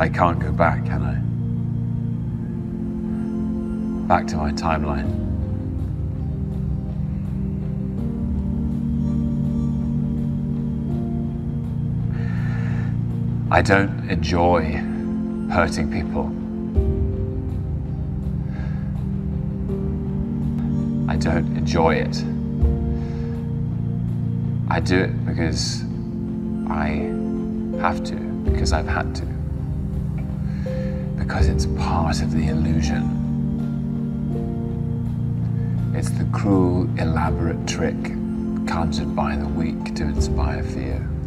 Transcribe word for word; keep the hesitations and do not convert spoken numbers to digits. I can't go back, can I? Back to my timeline. I don't enjoy hurting people. I don't enjoy it. I do it because I have to, because I've had to, because it's part of the illusion. It's the cruel, elaborate trick conjured by the weak to inspire fear.